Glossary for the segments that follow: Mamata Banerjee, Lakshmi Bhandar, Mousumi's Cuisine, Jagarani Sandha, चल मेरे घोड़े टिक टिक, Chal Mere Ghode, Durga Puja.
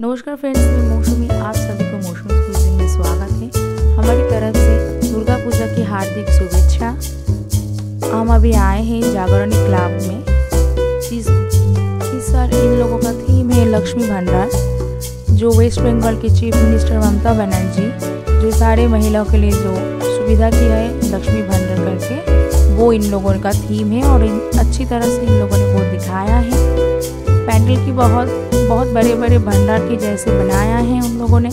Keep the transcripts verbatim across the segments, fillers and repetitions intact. नमस्कार फ्रेंड्स, मैं मौसमी। आप सभी को मौसमी किचन में स्वागत है। हमारी तरफ से दुर्गा पूजा की हार्दिक शुभेच्छा। हम अभी आए हैं जागरण क्लब में। इस इस साल इन लोगों का थीम है लक्ष्मी भंडार, जो वेस्ट बंगाल की चीफ मिनिस्टर ममता बनर्जी जो सारे महिलाओं के लिए जो सुविधा किया है लक्ष्मी भंडार करके, वो इन लोगों का थीम है और इन अच्छी तरह से इन लोगों ने वो दिखाया है। पैंडल की बहुत बहुत बड़े बड़े भंडार के जैसे बनाया है उन लोगों ने,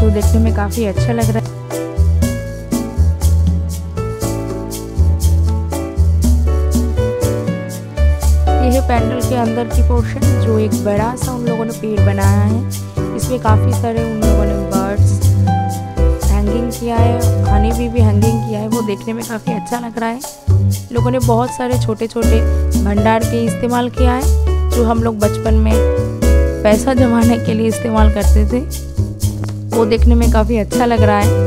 तो देखने में काफी अच्छा लग रहा है। यह पैंडल के अंदर की पोर्शन जो एक बड़ा सा उन लोगों ने पेड़ बनाया है, इसमें काफी सारे उन लोगों ने बर्ड्स हैंगिंग किया है, हनी बी भी हैंगिंग किया है, वो देखने में काफी अच्छा लग रहा है। लोगों ने बहुत सारे छोटे छोटे भंडार के इस्तेमाल किया है, जो हम लोग बचपन में पैसा जमाने के लिए इस्तेमाल करते थे, वो देखने में काफ़ी अच्छा लग रहा है।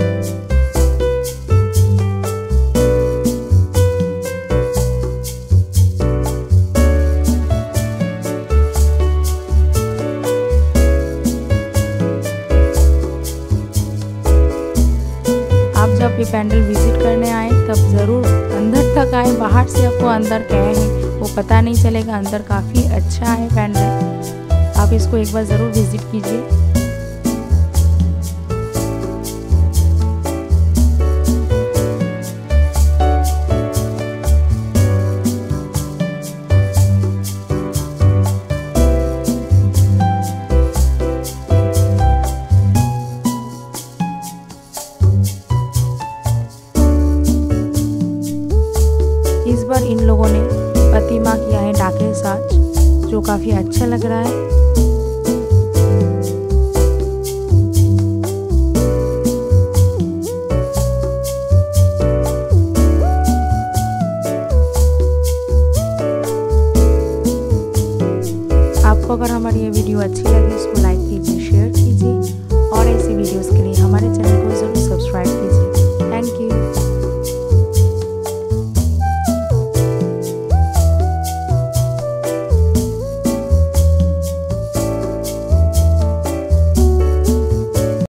आप जब ये पैंडल विजिट करने आए तब ज़रूर अंदर तक आए, बाहर से आपको अंदर क्या है वो पता नहीं चलेगा। अंदर काफ़ी अच्छा है पैंडल, आप इसको एक बार ज़रूर विजिट कीजिए। इस बार इन लोगों ने प्रतिमा किया है डाके साज, जो काफी अच्छा लग रहा है। आपको अगर हमारी ये वीडियो अच्छी लगी, इसको लाइक कीजिए, शेयर